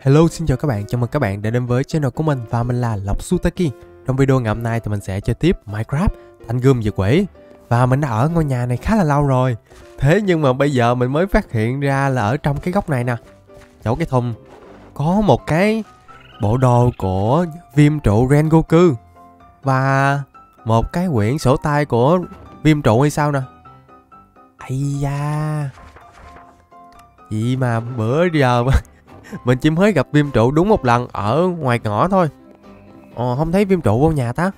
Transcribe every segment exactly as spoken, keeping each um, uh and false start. Hello, xin chào các bạn, chào mừng các bạn đã đến với channel của mình và mình là Lộc Zutaki. Trong video ngày hôm nay thì mình sẽ chơi tiếp Minecraft, Thành gươm diệt quỷ. Và mình đã ở ngôi nhà này khá là lâu rồi. Thế nhưng mà bây giờ mình mới phát hiện ra là ở trong cái góc này nè, chỗ cái thùng, có một cái bộ đồ của Viêm trụ Rengoku và một cái quyển sổ tay của Viêm trụ hay sao nè. Ây da, vậy mà bữa giờ mình chỉ mới gặp Viêm trụ đúng một lần ở ngoài ngõ thôi. Ờ, không thấy Viêm trụ vô nhà ta.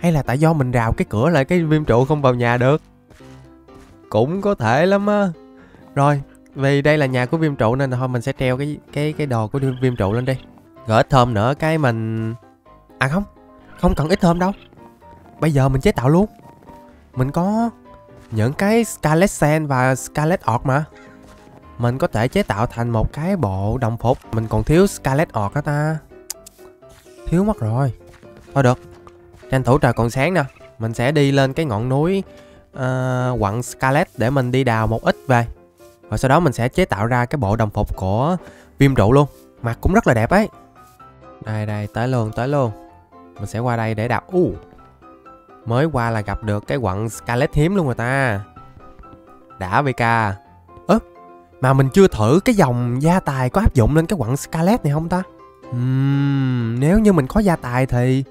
Hay là tại do mình rào cái cửa lại cái Viêm trụ không vào nhà được. Cũng có thể lắm á. Rồi, vì đây là nhà của Viêm trụ nên thôi mình sẽ treo cái cái cái đồ của Viêm trụ lên đi. Gỡ ít thơm nữa cái mình... À không, không cần ít thơm đâu. Bây giờ mình chế tạo luôn. Mình có những cái Scarlet Sen và Scarlet Orc mà. Mình có thể chế tạo thành một cái bộ đồng phục. Mình còn thiếu Scarlet Orc đó ta. Thiếu mất rồi. Thôi được, tranh thủ trời còn sáng nè. Mình sẽ đi lên cái ngọn núi uh, quặng Scarlet để mình đi đào một ít về. Rồi sau đó mình sẽ chế tạo ra cái bộ đồng phục của Viêm trụ luôn. Mặt cũng rất là đẹp ấy. Đây đây, tới luôn, tới luôn. Mình sẽ qua đây để đào. uh, Mới qua là gặp được cái quặng Scarlet hiếm luôn rồi ta. Đã vậy ca. Ơ, mà mình chưa thử cái dòng gia tài có áp dụng lên cái quặng Scarlet này không ta? Uhm, nếu như mình có gia tài thì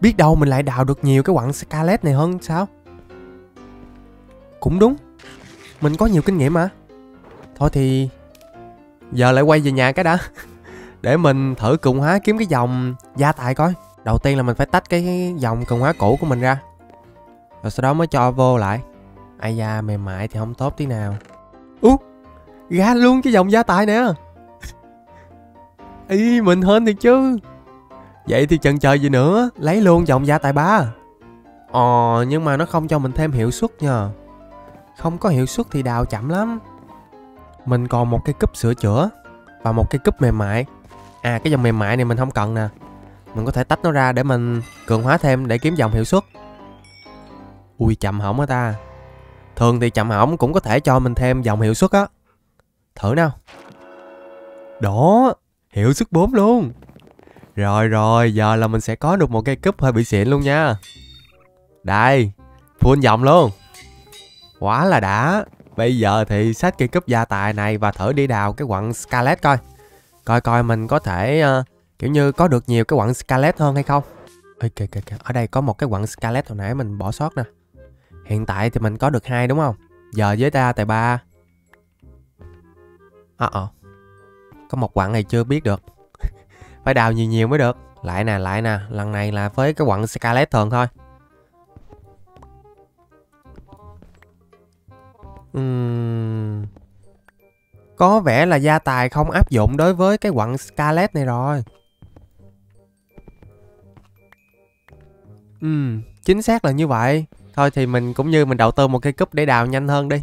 biết đâu mình lại đào được nhiều cái quặng Scarlet này hơn sao? Cũng đúng, mình có nhiều kinh nghiệm mà. Thôi thì giờ lại quay về nhà cái đã. Để mình thử cường hóa kiếm cái dòng gia tài coi. Đầu tiên là mình phải tách cái dòng cường hóa cũ của mình ra, rồi sau đó mới cho vô lại. Ai da, mềm mại thì không tốt tí nào. Ú, ra luôn cái dòng gia tài nè. Ý, mình hên thiệt chứ. Vậy thì chần chờ gì nữa, lấy luôn dòng gia tài ba. Ờ, nhưng mà nó không cho mình thêm hiệu suất nhờ. Không có hiệu suất thì đào chậm lắm. Mình còn một cái cúp sửa chữa và một cái cúp mềm mại. À, cái dòng mềm mại này mình không cần nè. Mình có thể tách nó ra để mình cường hóa thêm để kiếm dòng hiệu suất. Ui, chậm hỏng á ta. Thường thì chậm hỏng cũng có thể cho mình thêm dòng hiệu suất á. Thử nào. Đó, hiệu suất bốn luôn. Rồi rồi, giờ là mình sẽ có được một cây cúp hơi bị xịn luôn nha. Đây, full dòng luôn. Quá là đã. Bây giờ thì xách cây cúp gia tài này và thử đi đào cái quặng Scarlet coi. Coi coi mình có thể uh, kiểu như có được nhiều cái quặng Scarlet hơn hay không. Ok, ok, ok. Ở đây có một cái quặng Scarlet hồi nãy mình bỏ sót nè. Hiện tại thì mình có được hai đúng không? Giờ với ta tại ba. Ờ uh ờ -uh. Có một quặng này chưa biết được. Phải đào nhiều nhiều mới được. Lại nè, lại nè. Lần này là với cái quặng Scarlet thường thôi. uhm. Có vẻ là gia tài không áp dụng đối với cái quặng Scarlet này rồi. uhm. Chính xác là như vậy. Thôi thì mình cũng như mình đầu tư một cây cúp để đào nhanh hơn đi.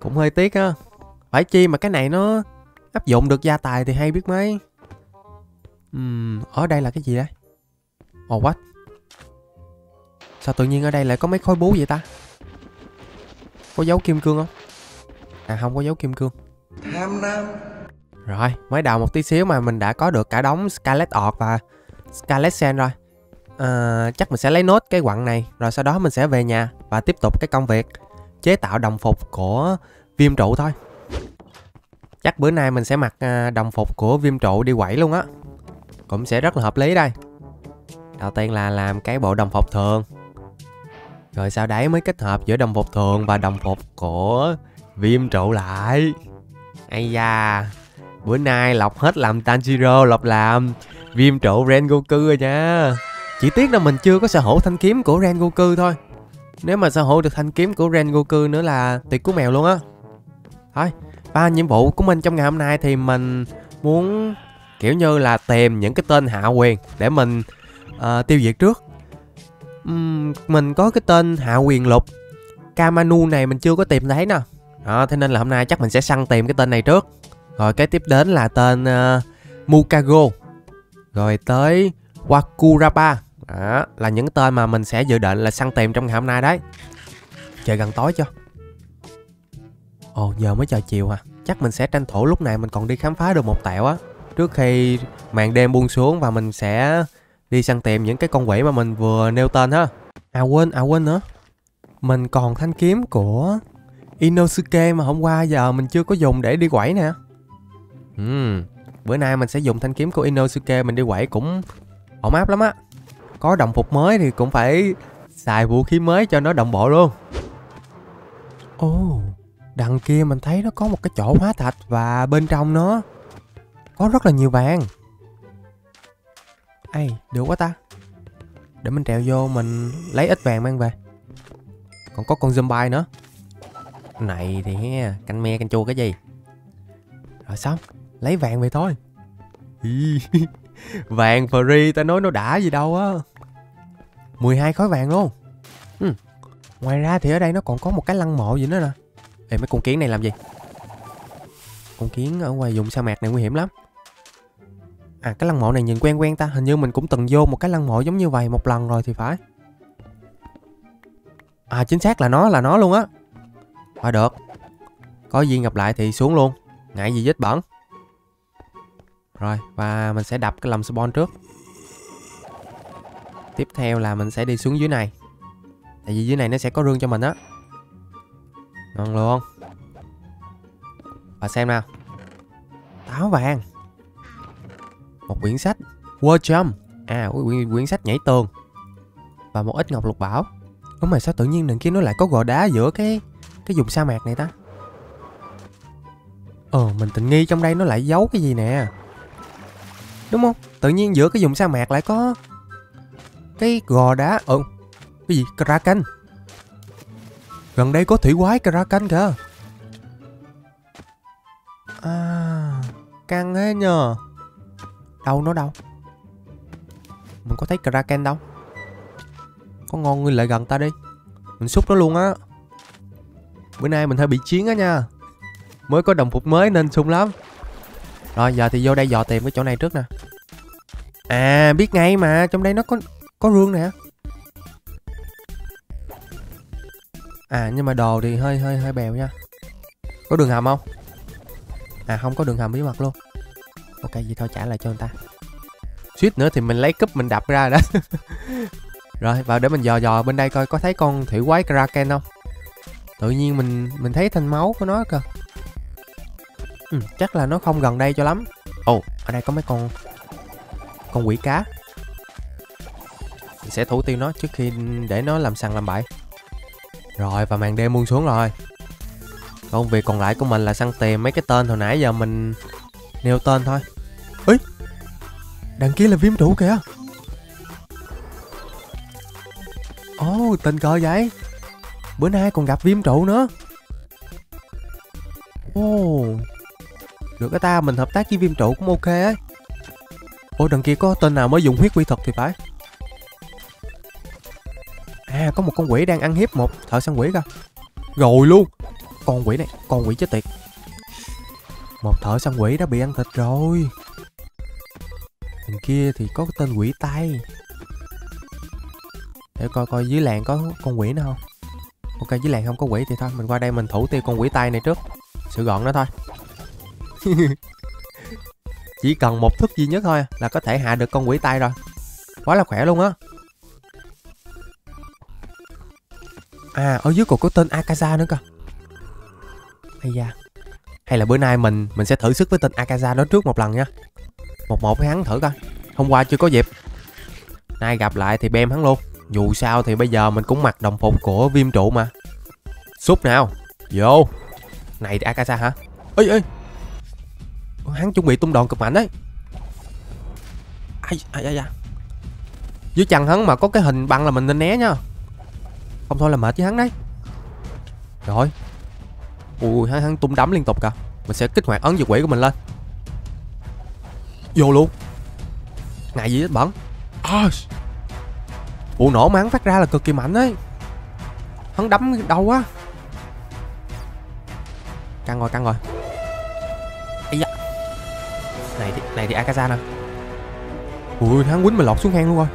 Cũng hơi tiếc á. Phải chi mà cái này nó áp dụng được gia tài thì hay biết mấy. Ừm, ở đây là cái gì đây? Oh what? Sao tự nhiên ở đây lại có mấy khối bú vậy ta? Có dấu kim cương không? À không có dấu kim cương. Tham lam. Rồi, mới đào một tí xíu mà mình đã có được cả đống Scarlet Orc và Scarlet Sen rồi. À, chắc mình sẽ lấy nốt cái quặng này. Rồi sau đó mình sẽ về nhà và tiếp tục cái công việc chế tạo đồng phục của Viêm trụ thôi. Chắc bữa nay mình sẽ mặc đồng phục của Viêm trụ đi quẩy luôn á. Cũng sẽ rất là hợp lý đây. Đầu tiên là làm cái bộ đồng phục thường. Rồi sau đấy mới kết hợp giữa đồng phục thường và đồng phục của Viêm trụ lại. Ây da, bữa nay Lộc hết làm Tanjiro, Lộc làm Viêm trụ Rengoku rồi nha. Chỉ tiếc là mình chưa có sở hữu thanh kiếm của Rengoku thôi. Nếu mà sở hữu được thanh kiếm của Rengoku nữa là tuyệt cú mèo luôn á. Thôi, ba nhiệm vụ của mình trong ngày hôm nay thì mình muốn kiểu như là tìm những cái tên hạ quyền để mình uh, tiêu diệt trước. uhm, Mình có cái tên hạ quyền lục Kamano này mình chưa có tìm thấy nè. Đó, thế nên là hôm nay chắc mình sẽ săn tìm cái tên này trước. Rồi cái tiếp đến là tên uh, Mukago. Rồi tới Wakuraba. Đó, là những cái tên mà mình sẽ dự định là săn tìm trong ngày hôm nay đấy. Trời gần tối chưa? Ồ, giờ mới trời chiều hả? chắc mình sẽ tranh thủ lúc này mình còn đi khám phá được một tẹo á, trước khi màn đêm buông xuống, và mình sẽ đi săn tìm những cái con quỷ mà mình vừa nêu tên ha. À quên, à quên nữa, mình còn thanh kiếm của Inosuke mà hôm qua giờ mình chưa có dùng để đi quẩy nè. Ừ, bữa nay mình sẽ dùng thanh kiếm của Inosuke mình đi quẩy cũng ổn áp lắm á. Có đồng phục mới thì cũng phải xài vũ khí mới cho nó đồng bộ luôn. Ồ, oh, đằng kia mình thấy nó có một cái chỗ hóa thạch và bên trong nó có rất là nhiều vàng. Ây, được quá ta. Để mình trèo vô mình lấy ít vàng mang về. Còn có con zombie nữa. Này thì canh me canh chua cái gì. Rồi xong, lấy vàng về thôi. Vàng free, ta nói nó đã gì đâu á. mười hai khối vàng luôn. Ừ. Ngoài ra thì ở đây nó còn có một cái lăng mộ gì nữa nè. Ê, mấy con kiến này làm gì? Con kiến ở ngoài vùng sa mạc này nguy hiểm lắm. À, cái lăng mộ này nhìn quen quen ta. Hình như mình cũng từng vô một cái lăng mộ giống như vậy một lần rồi thì phải. À, chính xác là nó, là nó luôn á. Thôi được, có gì gặp lại thì xuống luôn, ngại gì vết bẩn. Rồi, và mình sẽ đập cái lồng spawn trước. Tiếp theo là mình sẽ đi xuống dưới này, tại vì dưới này nó sẽ có rương cho mình á. Ngon luôn. Và xem nào, táo vàng, một quyển sách World Jump. À, quyển, quyển sách nhảy tường. Và một ít ngọc lục bảo. Ủa mà sao tự nhiên đằng kia nó lại có gò đá giữa cái Cái vùng sa mạc này ta. Ờ, mình tình nghi trong đây nó lại giấu cái gì nè, đúng không? Tự nhiên giữa cái vùng sa mạc lại có cái gò đá. Ừ, cái gì? Kraken. Gần đây có thủy quái Kraken kìa. À, căng thế nhờ. Đâu nó đâu? Mình có thấy Kraken đâu. Có ngon ngươi lại gần ta đi, mình xúc nó luôn á. Bữa nay mình hơi bị chiến á nha, mới có đồng phục mới nên sung lắm. Rồi giờ thì vô đây dò tìm cái chỗ này trước nè. À, biết ngay mà, trong đây nó có có rương nè. À, nhưng mà đồ thì hơi hơi hơi bèo nha. Có đường hầm không? À, không có đường hầm bí mật luôn. Ok, vậy thôi trả lại cho người ta. Suýt nữa thì mình lấy cúp mình đập ra đó. Rồi, vào để mình dò dò bên đây coi có thấy con thủy quái Kraken không. Tự nhiên mình mình thấy thanh máu của nó cơ. Ừ, chắc là nó không gần đây cho lắm. Ồ, oh, ở đây có mấy con con quỷ cá. Mình sẽ thủ tiêu nó trước khi để nó làm săn làm bậy. Rồi, và màn đêm buông xuống rồi. Công việc còn lại của mình là săn tìm mấy cái tên hồi nãy giờ mình nêu tên thôi. Ê, đằng kia là viêm trụ kìa. Ồ, oh, tình cờ vậy. Bữa nay còn gặp viêm trụ nữa. Ồ, oh, được cái ta, mình hợp tác với viêm trụ cũng ok ấy. Ôi, đằng kia có tên nào mới dùng huyết quy thuật thì phải. À, có một con quỷ đang ăn hiếp một thợ săn quỷ kìa. Rồi luôn. Con quỷ này, con quỷ chết tiệt. Một thợ săn quỷ đã bị ăn thịt rồi. Đằng kia thì có cái tên quỷ tay. Để coi coi dưới làng có con quỷ nữa không. Ok, dưới làng không có quỷ thì thôi, mình qua đây mình thủ tiêu con quỷ tay này trước, sự gọn nó thôi. Chỉ cần một thức duy nhất thôi là có thể hạ được con quỷ tay rồi. Quá là khỏe luôn á. À, ở dưới cột có tên Akaza nữa cơ. Hay da. Hay là bữa nay mình mình sẽ thử sức với tên Akaza đó trước một lần nha. Một một với hắn thử coi. Hôm qua chưa có dịp, nay gặp lại thì bem hắn luôn. Dù sao thì bây giờ mình cũng mặc đồng phục của viêm trụ mà. Xúc nào, vô. Này Akaza hả? Ê ê, hắn chuẩn bị tung đòn cực mạnh đấy. Ai, ai, ai, ai. Dưới chân hắn mà có cái hình băng là mình nên né nha, không thôi là mệt với hắn đấy. Rồi. Ui, hắn, hắn tung đấm liên tục kìa. Mình sẽ kích hoạt ấn diệt quỷ của mình lên. Vô luôn. Ngại gì hết bẩn. À, vụ nổ mà hắn phát ra là cực kỳ mạnh đấy. Hắn đấm đau quá. Căng rồi, căng rồi. Ây da. Này thì, này thì Akaza nè. Ui, hắn quýnh mình lọt xuống hang luôn rồi.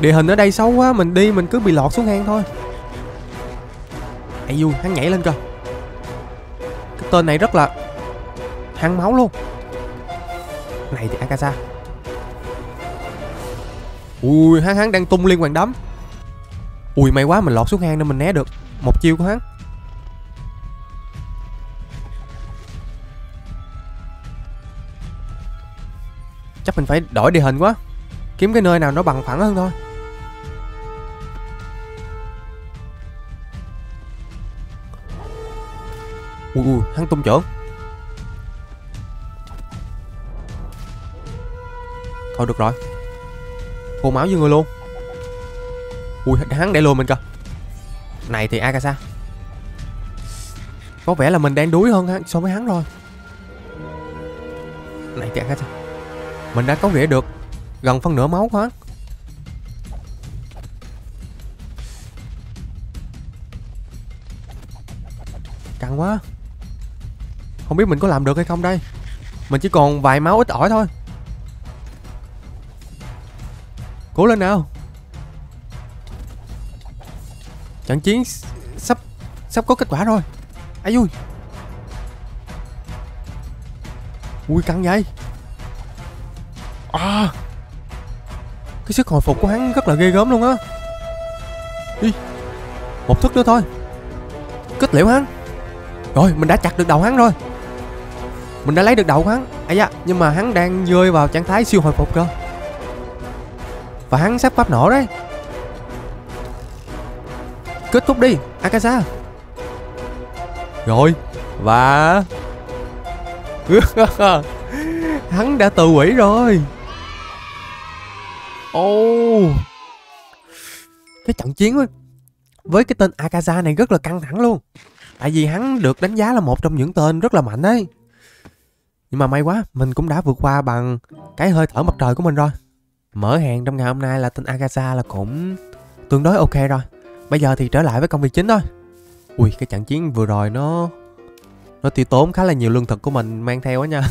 Địa hình ở đây xấu quá, mình đi mình cứ bị lọt xuống hang thôi. Ai vui, hắn nhảy lên cơ. Cái tên này rất là hăng máu luôn. Này thì Akaza. Ui, hắn hắn đang tung liên hoàn đấm. Ui, may quá mình lọt xuống hang nên mình né được một chiêu của hắn. Chắc mình phải đổi địa hình quá, kiếm cái nơi nào nó bằng phẳng hơn thôi. Ui, ui hắn tung chưởng. Thôi được rồi, khô máu với người luôn. Ui, hắn để lùi mình cơ. Này thì Akaza. Có vẻ là mình đang đuối hơn so với hắn rồi. Này thì Akaza. Mình đã có nghĩa được gần phân nửa máu quá. Căng quá. Không biết mình có làm được hay không đây. Mình chỉ còn vài máu ít ỏi thôi. Cố lên nào. Trận chiến sắp sắp có kết quả rồi. Ai vui. Ui căng vậy. À, cái sức hồi phục của hắn rất là ghê gớm luôn á. Đi. Một thức nữa thôi. Kết liễu hắn. Rồi mình đã chặt được đầu hắn rồi. Mình đã lấy được đầu của hắn. À da, nhưng mà hắn đang rơi vào trạng thái siêu hồi phục cơ. Và hắn sắp phát nổ đấy. Kết thúc đi Akaza. Rồi. Và hắn đã tự hủy rồi. Ô, oh. Cái trận chiến ấy, với cái tên Akaza này rất là căng thẳng luôn. Tại vì hắn được đánh giá là một trong những tên rất là mạnh đấy. Nhưng mà may quá, mình cũng đã vượt qua bằng cái hơi thở mặt trời của mình rồi. Mở hàng trong ngày hôm nay là tên Akaza là cũng tương đối ok rồi. Bây giờ thì trở lại với công việc chính thôi. Ui, cái trận chiến vừa rồi nó Nó tiêu tốn khá là nhiều lương thực của mình mang theo á nha.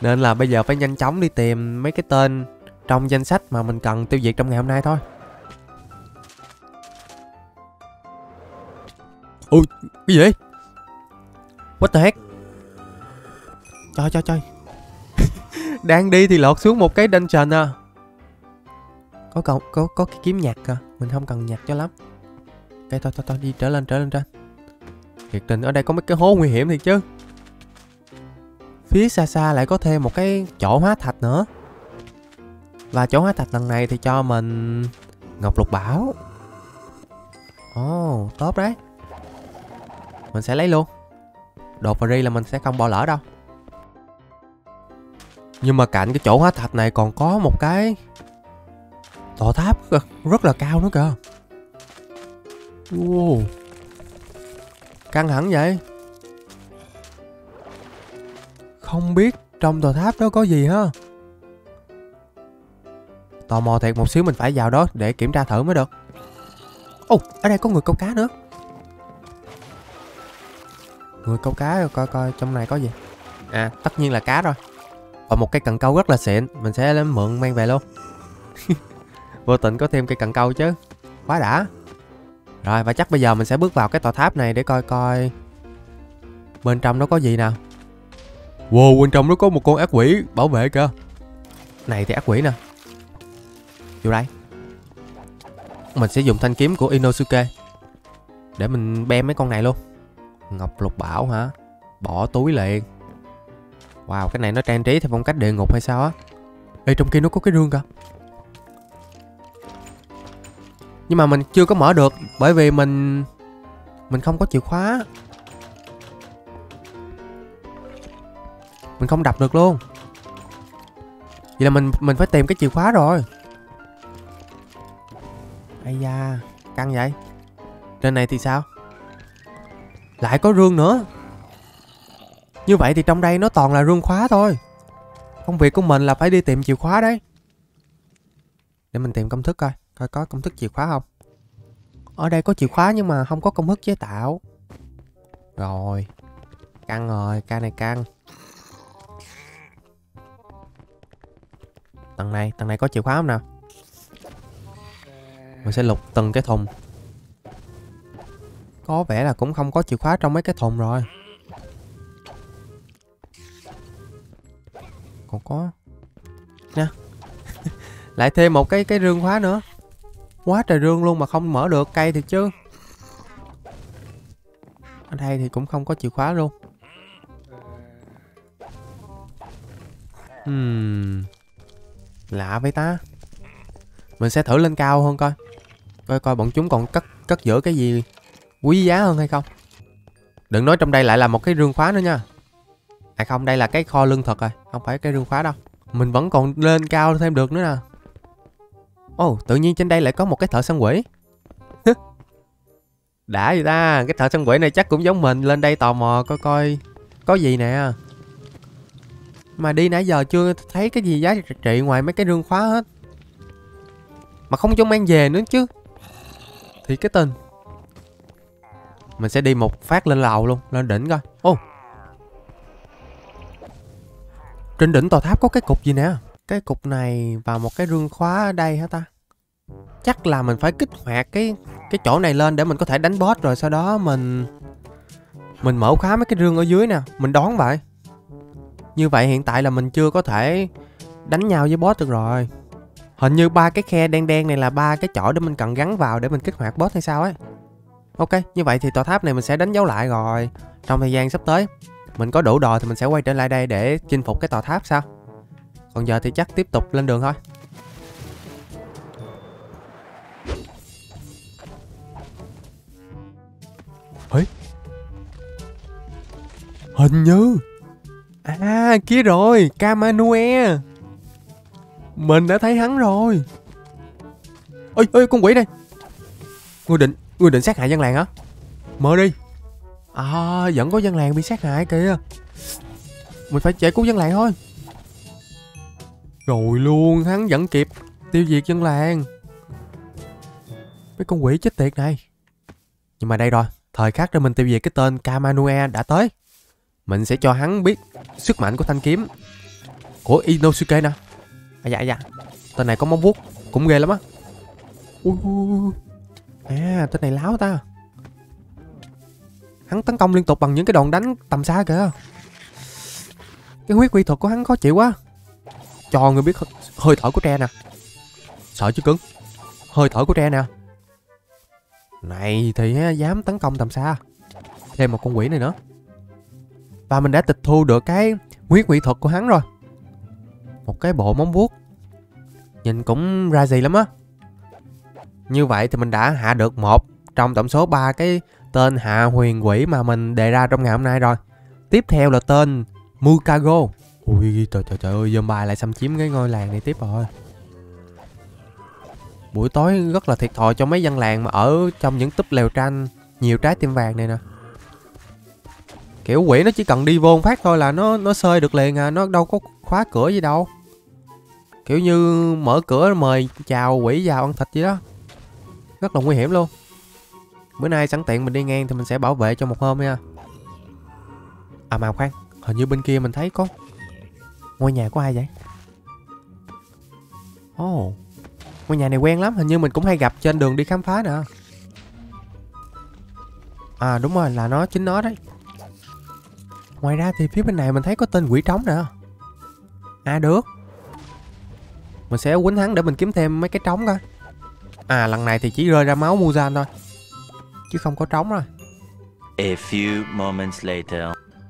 Nên là bây giờ phải nhanh chóng đi tìm mấy cái tên trong danh sách mà mình cần tiêu diệt trong ngày hôm nay thôi. Ui, cái gì? What the heck? Trời, trời, trời. Đang đi thì lọt xuống một cái dungeon à. Có, có, có, có cái kiếm nhạc à. Mình không cần nhạc cho lắm. Cái thôi, thôi, thôi, đi trở lên, trở lên trên. Thiệt tình ở đây có mấy cái hố nguy hiểm thiệt chứ. Phía xa xa lại có thêm một cái chỗ hóa thạch nữa. Và chỗ hóa thạch lần này thì cho mình ngọc lục bảo. Ồ, oh, tốt đấy. Mình sẽ lấy luôn. Đột vào ri là mình sẽ không bỏ lỡ đâu. Nhưng mà cạnh cái chỗ hóa thạch này còn có một cái tòa tháp rất là cao nữa kìa. Wow, căng thẳng vậy. Không biết trong tòa tháp đó có gì ha. Tò mò thiệt, một xíu mình phải vào đó để kiểm tra thử mới được. Ồ, oh, ở đây có người câu cá nữa. Người câu cá, coi coi trong này có gì. À, tất nhiên là cá rồi. Và một cây cần câu rất là xịn. Mình sẽ lấy mượn mang về luôn. Vô tình có thêm cây cần câu chứ. Quá đã. Rồi, và chắc bây giờ mình sẽ bước vào cái tòa tháp này để coi coi bên trong nó có gì nào. Wow, bên trong nó có một con ác quỷ bảo vệ kìa. Này thì ác quỷ nè. Vô đây. Mình sẽ dùng thanh kiếm của Inosuke để mình bem mấy con này luôn. Ngọc lục bảo hả? Bỏ túi liền. Wow, cái này nó trang trí theo phong cách địa ngục hay sao á. Ê, trong kia nó có cái rương kìa. Nhưng mà mình chưa có mở được bởi vì mình Mình không có chìa khóa. Mình không đập được luôn. Vậy là mình mình phải tìm cái chìa khóa rồi. Ây da, căng vậy. Trên này thì sao? Lại có rương nữa. Như vậy thì trong đây nó toàn là rương khóa thôi. Công việc của mình là phải đi tìm chìa khóa đấy. Để mình tìm công thức coi. Coi có công thức chìa khóa không. Ở đây có chìa khóa nhưng mà không có công thức chế tạo. Rồi. Căng rồi, ca này căng. Tầng này, tầng này có chìa khóa không nào? Mình sẽ lục từng cái thùng. Có vẻ là cũng không có chìa khóa trong mấy cái thùng rồi. Còn có nè. Lại thêm một cái cái rương khóa nữa. Quá trời rương luôn mà không mở được. Cây thiệt chứ. Ở đây thì cũng không có chìa khóa luôn. uhm. Lạ vậy ta. Mình sẽ thử lên cao hơn coi. Coi coi bọn chúng còn cất cất giữ cái gì quý giá hơn hay không. Đừng nói trong đây lại là một cái rương khóa nữa nha. À không, đây là cái kho lương thực rồi. Không phải cái rương khóa đâu. Mình vẫn còn lên cao thêm được nữa nè. Ồ, oh, tự nhiên trên đây lại có một cái thợ săn quỷ. Đã vậy ta. Cái thợ săn quỷ này chắc cũng giống mình. Lên đây tò mò coi coi có gì nè. Mà đi nãy giờ chưa thấy cái gì giá trị ngoài mấy cái rương khóa hết. Mà không cho mang về nữa chứ. Thì cái tình. Mình sẽ đi một phát lên lầu luôn. Lên đỉnh coi. Ô oh. Trên đỉnh tòa tháp có cái cục gì nè. Cái cục này và một cái rương khóa ở đây hả ta. Chắc là mình phải kích hoạt cái cái chỗ này lên để mình có thể đánh boss. Rồi sau đó mình Mình mở khóa mấy cái rương ở dưới nè. Mình đón vậy. Như vậy hiện tại là mình chưa có thể đánh nhau với boss được rồi. Hình như ba cái khe đen đen này là ba cái chỗ để mình cần gắn vào để mình kích hoạt boss hay sao ấy. Ok, như vậy thì tòa tháp này mình sẽ đánh dấu lại rồi. Trong thời gian sắp tới mình có đủ đồ thì mình sẽ quay trở lại đây để chinh phục cái tòa tháp sao. Còn giờ thì chắc tiếp tục lên đường thôi. Ê? Hình như à kia rồi, Kamanue. Mình đã thấy hắn rồi. Ôi ơi con quỷ đây. Ngươi định ngươi định sát hại dân làng hả? Mở đi. À vẫn có dân làng bị sát hại kìa. Mình phải chạy cứu dân làng thôi. Rồi luôn, hắn vẫn kịp tiêu diệt dân làng. Mấy con quỷ chết tiệt này. Nhưng mà đây rồi, thời khắc để mình tiêu diệt cái tên Kamanue đã tới. Mình sẽ cho hắn biết sức mạnh của thanh kiếm của Inosuke nè. À dạ dạ. Tên này có móng vuốt cũng ghê lắm á. Ui ui. À tên này láo ta. Hắn tấn công liên tục bằng những cái đòn đánh tầm xa kìa. Cái huyết quy thuật của hắn khó chịu quá. Cho người biết hơi thở của tre nè. Sợ chứ cứng. Hơi thở của tre nè. Này thì dám tấn công tầm xa. Thêm một con quỷ này nữa. Và mình đã tịch thu được cái huyết quy thuật của hắn rồi. Một cái bộ móng vuốt. Nhìn cũng ra gì lắm á. Như vậy thì mình đã hạ được một trong tổng số ba cái tên hạ huyền quỷ mà mình đề ra trong ngày hôm nay rồi. Tiếp theo là tên Mukago. Ui trời trời trời ơi, zombie lại xâm chiếm cái ngôi làng này tiếp rồi. Buổi tối rất là thiệt thòi cho mấy dân làng mà ở trong những túp lều tranh nhiều trái tim vàng này nè. Kiểu quỷ nó chỉ cần đi vô phát thôi là nó nó xơi được liền à, nó đâu có khóa cửa gì đâu. Kiểu như mở cửa mời chào quỷ vào ăn thịt gì đó. Rất là nguy hiểm luôn. Bữa nay sẵn tiện mình đi ngang thì mình sẽ bảo vệ cho một hôm nha. À mà khoan, hình như bên kia mình thấy có ngôi nhà của ai vậy? Ồ, oh, ngôi nhà này quen lắm, hình như mình cũng hay gặp trên đường đi khám phá nè. À đúng rồi, là nó, chính nó đấy. Ngoài ra thì phía bên này mình thấy có tên quỷ trống nè. À được. Mình sẽ quýnh hắn để mình kiếm thêm mấy cái trống coi. À lần này thì chỉ rơi ra máu Muzan thôi. Chứ không có trống rồi. A few moments later.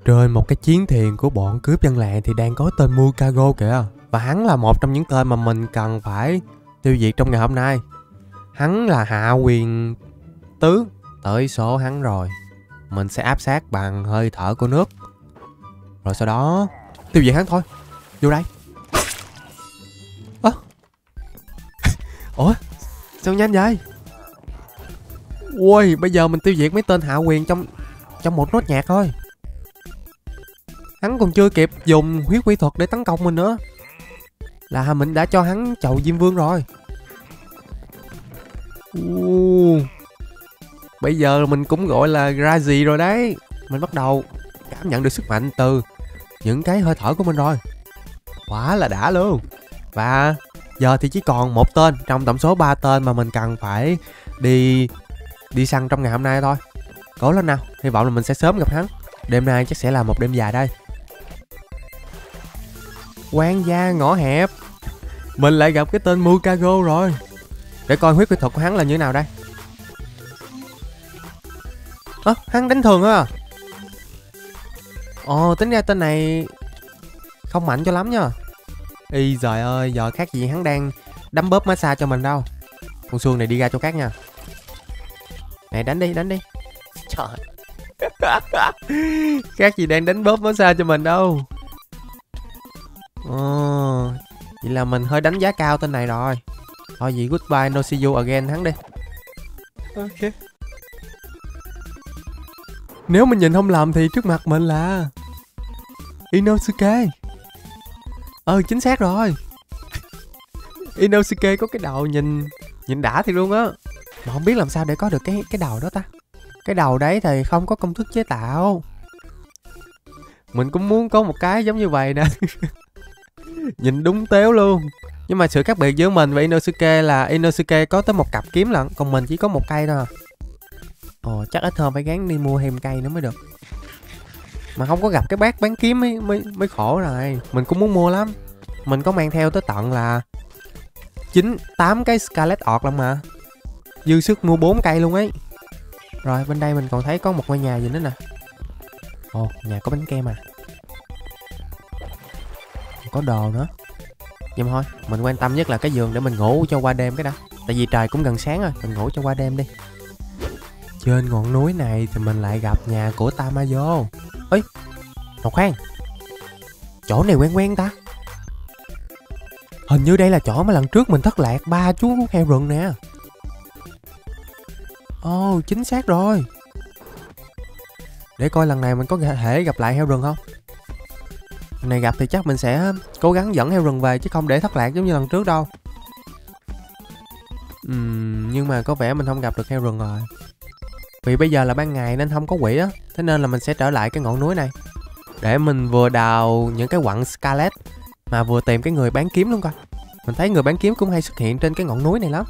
Trên một cái chiến thuyền của bọn cướp dân làng thì đang có tên Mukago kìa. Và hắn là một trong những tên mà mình cần phải tiêu diệt trong ngày hôm nay. Hắn là hạ huyền tứ. Tới số hắn rồi. Mình sẽ áp sát bằng hơi thở của nước. Rồi sau đó tiêu diệt hắn thôi. Vô đây. Ơ à. Ủa sao nhanh vậy? Ui bây giờ mình tiêu diệt mấy tên hạ huyền trong Trong một nốt nhạc thôi. Hắn còn chưa kịp dùng huyết quy thuật để tấn công mình nữa là mình đã cho hắn chậu Diêm Vương rồi. Uuuu. Bây giờ mình cũng gọi là ra gì rồi đấy. Mình bắt đầu cảm nhận được sức mạnh từ những cái hơi thở của mình rồi. Quá là đã luôn. Và Giờ thì chỉ còn một tên trong tổng số ba tên mà mình cần phải đi đi săn trong ngày hôm nay thôi. Cố lên nào, hy vọng là mình sẽ sớm gặp hắn. Đêm nay chắc sẽ là một đêm dài đây. Quán gia ngõ hẹp, mình lại gặp cái tên Mukago rồi. Để coi huyết quy thuật của hắn là như thế nào đây. Ơ, à, hắn đánh thường á. Ồ, tính ra tên này không mạnh cho lắm nha. Y giời ơi, giờ khác gì hắn đang đấm bóp massage cho mình đâu. Con xương này đi ra chỗ khác nha. Này đánh đi, đánh đi. Trời. Khác gì đang đánh bóp massage cho mình đâu. Ồ, vậy là mình hơi đánh giá cao tên này rồi. Thôi vậy goodbye no see you again hắn đi. Ok. Nếu mình nhìn không lầm thì trước mặt mình là Inosuke. Ừ, chính xác rồi. Inosuke có cái đầu nhìn nhìn đã thì luôn á. Mà không biết làm sao để có được cái cái đầu đó ta. Cái đầu đấy thì không có công thức chế tạo. Mình cũng muốn có một cái giống như vậy nè. Nhìn đúng téo luôn. Nhưng mà sự khác biệt giữa mình và Inosuke là Inosuke có tới một cặp kiếm lận, còn mình chỉ có một cây thôi. Ồ, chắc ít hơn phải gán đi mua thêm cây nữa mới được. Mà không có gặp cái bác bán kiếm mới, mới, mới khổ rồi. Mình cũng muốn mua lắm. Mình có mang theo tới tận là chín, tám cái Scarlet Orc lắm mà. Dư sức mua bốn cây luôn ấy. Rồi, bên đây mình còn thấy có một ngôi nhà gì nữa nè. Ồ, nhà có bánh kem à. Có đồ nữa. Nhưng thôi, mình quan tâm nhất là cái giường để mình ngủ cho qua đêm cái đã. Tại vì trời cũng gần sáng rồi, mình ngủ cho qua đêm đi. Trên ngọn núi này thì mình lại gặp nhà của Tamayo. Ê, nào khoan, chỗ này quen quen ta. Hình như đây là chỗ mà lần trước mình thất lạc ba chú heo rừng nè. Ồ, oh, chính xác rồi. Để coi lần này mình có thể gặp lại heo rừng không. Lần này gặp thì chắc mình sẽ cố gắng dẫn heo rừng về chứ không để thất lạc giống như lần trước đâu. uhm, Nhưng mà có vẻ mình không gặp được heo rừng rồi. Vì bây giờ là ban ngày nên không có quỷ á. Thế nên là mình sẽ trở lại cái ngọn núi này để mình vừa đào những cái quặng Scarlet mà vừa tìm cái người bán kiếm luôn coi. Mình thấy người bán kiếm cũng hay xuất hiện trên cái ngọn núi này lắm.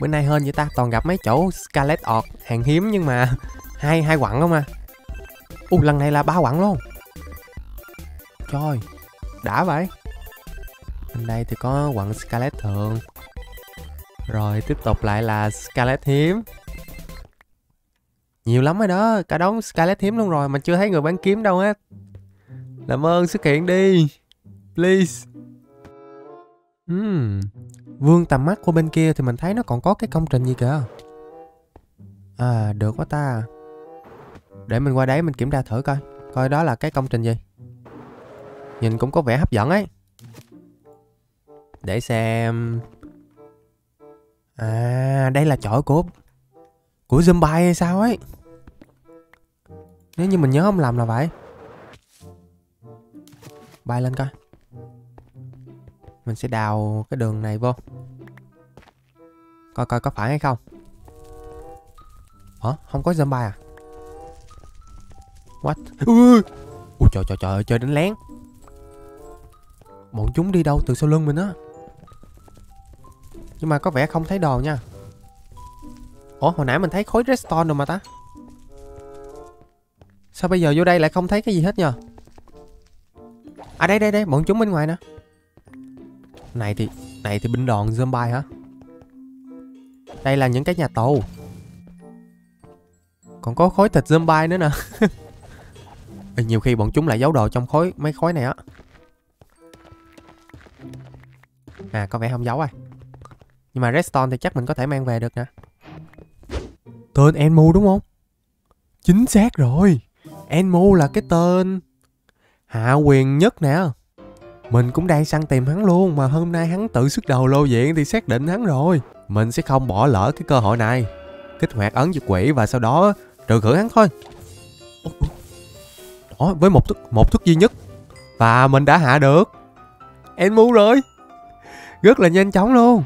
Bữa nay hên vậy ta, toàn gặp mấy chỗ Scarlet Orc hàng hiếm nhưng mà hai hai quặng không à. U lần này là ba quặng luôn. Trời, đã vậy. Bên đây thì có quặng Scarlet thường. Rồi tiếp tục lại là Scarlet hiếm. Nhiều lắm rồi đó, cả đống Scarlet hiếm luôn rồi mà chưa thấy người bán kiếm đâu hết. Làm ơn xuất hiện đi, please. uhm. Vương tầm mắt của bên kia thì mình thấy nó còn có cái công trình gì kìa. À, được quá ta. Để mình qua đấy mình kiểm tra thử coi. Coi đó là cái công trình gì. Nhìn cũng có vẻ hấp dẫn ấy. Để xem. À, đây là chỗ của Của zombie hay sao ấy. Nếu như mình nhớ không lầm là vậy. Bay lên coi. Mình sẽ đào cái đường này vô. Coi coi có phải hay không. Hả? Không có zombie à? What? Ui, ui trời trời trời, chơi đánh lén. Bọn chúng đi đâu từ sau lưng mình á. Nhưng mà có vẻ không thấy đồ nha. Ủa, hồi nãy mình thấy khối redstone rồi mà ta. Sao bây giờ vô đây lại không thấy cái gì hết nhờ. À đây đây đây, bọn chúng bên ngoài nè. Này thì, này thì binh đoàn zombie hả. Đây là những cái nhà tù. Còn có khối thịt zombie nữa nè. Nhiều khi bọn chúng lại giấu đồ trong khối, mấy khối này á. À, có vẻ không giấu ai. Nhưng mà redstone thì chắc mình có thể mang về được nè. Tên Enmu đúng không? Chính xác rồi. Enmu là cái tên hạ quyền nhất nè. Mình cũng đang săn tìm hắn luôn. Mà hôm nay hắn tự xuất đầu lộ diện thì xác định hắn rồi. Mình sẽ không bỏ lỡ cái cơ hội này. Kích hoạt ấn diệt quỷ và sau đó trừ khử hắn thôi. Đó, với một thức, một thức duy nhất. Và mình đã hạ được Enmu rồi. Rất là nhanh chóng luôn.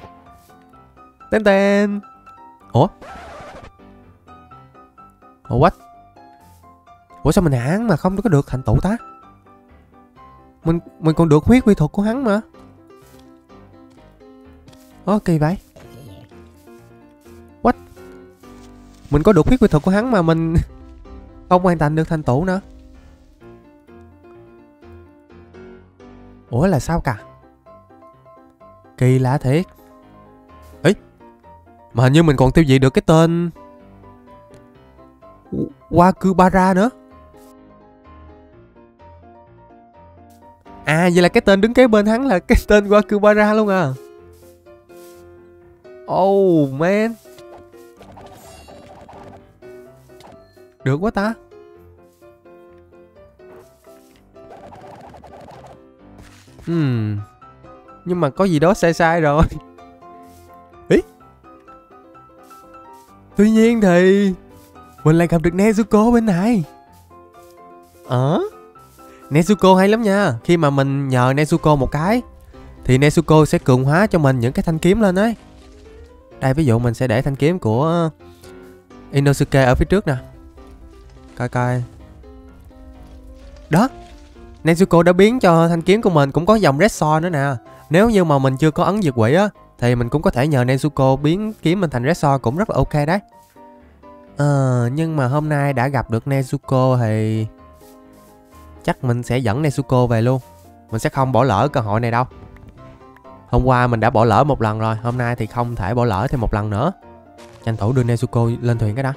Tên tên. Ủa? Ủa what? Ủa sao mình hạ hắn mà không có được thành tựu ta? Mình mình còn được huyết quy thuật của hắn mà. Ủa kỳ vậy? What? Mình có được huyết quy thuật của hắn mà mình không hoàn thành được thành tựu nữa. Ủa là sao cả? Kỳ lạ thiệt. Ấy, mà hình như mình còn tiêu diệt được cái tên Wakubara nữa. À vậy là cái tên đứng kế bên hắn là cái tên Wakubara luôn à. Oh man. Được quá ta. Hmm. Nhưng mà có gì đó sai sai rồi. Ý. Tuy nhiên thì mình lại gặp được Nezuko bên này. Ờ à? Nezuko hay lắm nha. Khi mà mình nhờ Nezuko một cái thì Nezuko sẽ cường hóa cho mình những cái thanh kiếm lên ấy. Đây ví dụ mình sẽ để thanh kiếm của Inosuke ở phía trước nè. Coi coi. Đó, Nezuko đã biến cho thanh kiếm của mình cũng có dòng Redstone nữa nè. Nếu như mà mình chưa có ấn diệt quỷ á thì mình cũng có thể nhờ Nezuko biến kiếm mình thành Redstone cũng rất là ok đấy. Ờ, nhưng mà hôm nay đã gặp được Nezuko thì chắc mình sẽ dẫn Nezuko về luôn. Mình sẽ không bỏ lỡ cơ hội này đâu. Hôm qua mình đã bỏ lỡ một lần rồi, hôm nay thì không thể bỏ lỡ thêm một lần nữa. Tranh thủ đưa Nezuko lên thuyền cái đã.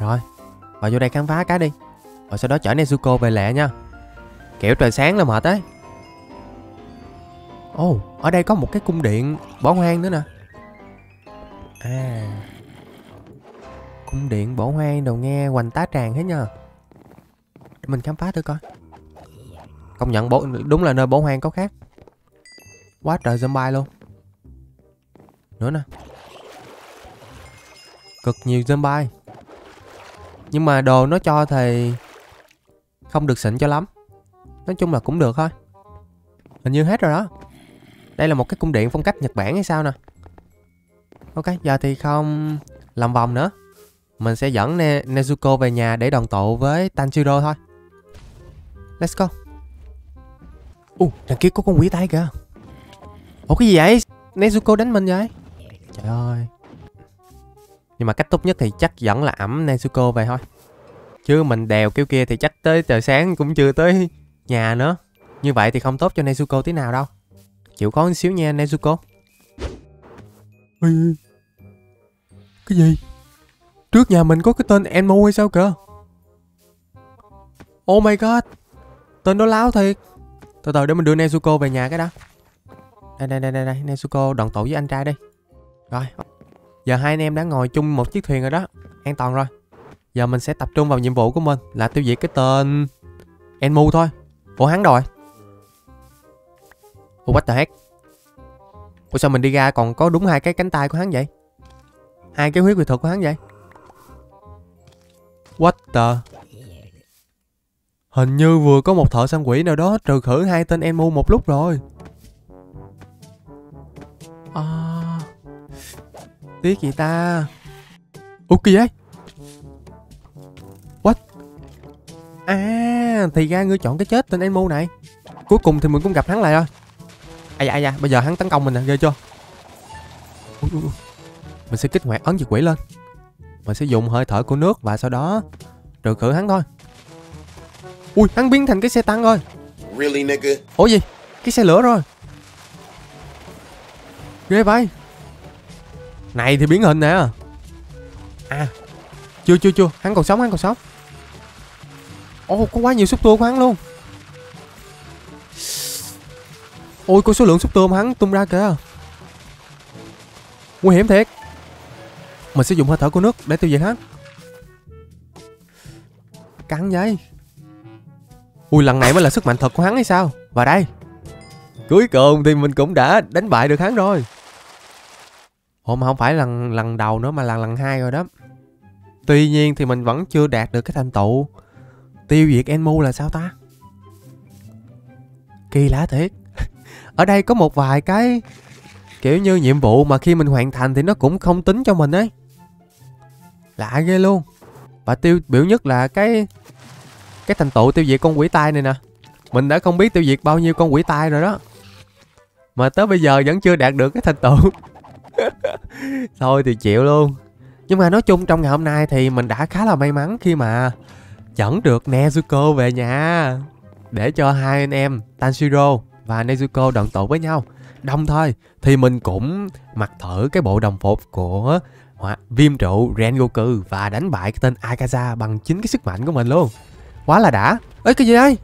Rồi, vào vô đây khám phá cái đi. Rồi sau đó chở Nezuko về lẹ nha. Kiểu trời sáng là mệt ấy. Ồ, oh, ở đây có một cái cung điện bỏ hoang nữa nè. À, cung điện bỏ hoang đầu nghe hoành tá tràng hết nha. Để mình khám phá thử coi. Công nhận bổ, đúng là nơi bỏ hoang có khác. Quá trời zombie luôn. Nữa nè. Cực nhiều zombie. Nhưng mà đồ nó cho thì không được xịn cho lắm. Nói chung là cũng được thôi. Hình như hết rồi đó. Đây là một cái cung điện phong cách Nhật Bản hay sao nè. Ok, giờ thì không làm vòng nữa. Mình sẽ dẫn ne Nezuko về nhà để đoàn tụ với Tanjiro thôi. Let's go. Ồ, uh, đằng kia có con quỷ tay kìa. Ủa cái gì vậy? Nezuko đánh mình vậy? Trời ơi. Nhưng mà cách tốt nhất thì chắc vẫn là ẵm Nezuko về thôi. Chứ mình đèo kiểu kia thì chắc tới trời sáng cũng chưa tới nhà nữa. Như vậy thì không tốt cho Nezuko tí nào đâu. Chịu khó một xíu nha Nezuko. Ê, cái gì? Trước nhà mình có cái tên Enmu hay sao kìa? Oh my god. Tên đó láo thiệt. Từ từ để mình đưa Nezuko về nhà cái đã. Đây đây đây đây đây, Nezuko đoàn tụ với anh trai đi. Rồi, giờ hai anh em đã ngồi chung một chiếc thuyền rồi đó. An toàn rồi. Giờ mình sẽ tập trung vào nhiệm vụ của mình là tiêu diệt cái tên Enmu thôi. Ủa hắn rồi. Ủa what the heck. Ủa sao mình đi ra còn có đúng hai cái cánh tay của hắn vậy? Hai cái huyết quy thuật của hắn vậy? What the. Hình như vừa có một thợ săn quỷ nào đó trừ khử hai tên Enmu một lúc rồi. À, tiếc gì ta. Ok vậy. What. À thì ra ngươi chọn cái chết tên Enmu này. Cuối cùng thì mình cũng gặp hắn lại rồi. À dạ, à dạ. Bây giờ hắn tấn công mình nè. Ghê chưa. Ui, ui, ui. Mình sẽ kích hoạt ấn diệt quỷ lên. Mình sẽ dùng hơi thở của nước và sau đó trừ khử hắn thôi. Ui hắn biến thành cái xe tăng rồi. Really, nigga? Ủa gì? Cái xe lửa rồi. Ghê vậy. Này thì biến hình nè. À chưa chưa chưa. Hắn còn sống hắn còn sống. Ồ có quá nhiều xúc tua của hắn luôn. Ôi có số lượng xúc tua mà hắn tung ra kìa. Nguy hiểm thiệt. Mình sẽ dùng hơi thở của nước để tiêu diệt hắn. Cắn vậy. Ui lần này mới là sức mạnh thật của hắn hay sao. Và đây cuối cùng thì mình cũng đã đánh bại được hắn rồi. Ồ mà không phải lần lần đầu nữa mà là lần hai rồi đó. Tuy nhiên thì mình vẫn chưa đạt được cái thành tựu tiêu diệt Enmu là sao ta. Kỳ lạ thiệt. Ở đây có một vài cái kiểu như nhiệm vụ mà khi mình hoàn thành thì nó cũng không tính cho mình ấy. Lạ ghê luôn. Và tiêu biểu nhất là cái Cái thành tựu tiêu diệt con quỷ tai này nè. Mình đã không biết tiêu diệt bao nhiêu con quỷ tai rồi đó. mà tới bây giờ vẫn chưa đạt được cái thành tựu. Thôi thì chịu luôn. Nhưng mà nói chung trong ngày hôm nay thì mình đã khá là may mắn khi mà dẫn được Nezuko về nhà, để cho hai anh em Tanjiro và Nezuko đoàn tụ với nhau. Đồng thời thì mình cũng mặc thử cái bộ đồng phục của Viêm trụ Rengoku và đánh bại cái tên Akaza bằng chính cái sức mạnh của mình luôn. Quá là đã. Ê, cái gì đây?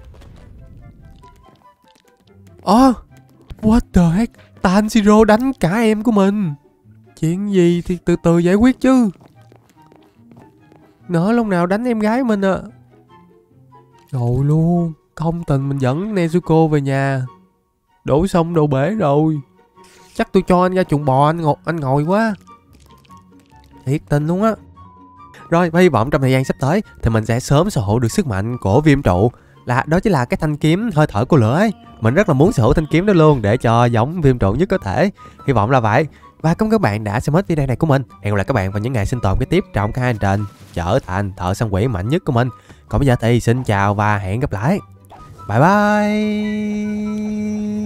Ồ, oh, what the heck? Tanjiro đánh cả em của mình. Chuyện gì thì từ từ giải quyết chứ. Nỡ lúc nào đánh em gái mình à. Trời luôn. Không tình mình dẫn Nezuko về nhà, đổ sông đổ bể rồi. Chắc tôi cho anh ra chuồng bò anh, ngồi, anh ngồi quá. Thiệt tình luôn á. Rồi, và hy vọng trong thời gian sắp tới thì mình sẽ sớm sở hữu được sức mạnh của Viêm trụ, là đó chính là cái thanh kiếm hơi thở của lửa ấy. Mình rất là muốn sở hữu thanh kiếm đó luôn, để cho giống Viêm trụ nhất có thể. Hy vọng là vậy. Và cảm ơn các bạn đã xem hết video này của mình. Hẹn gặp lại các bạn vào những ngày sinh tồn kế tiếp trong cái hành trình trở thành thợ săn quỷ mạnh nhất của mình. Còn bây giờ thì xin chào và hẹn gặp lại. Bye bye.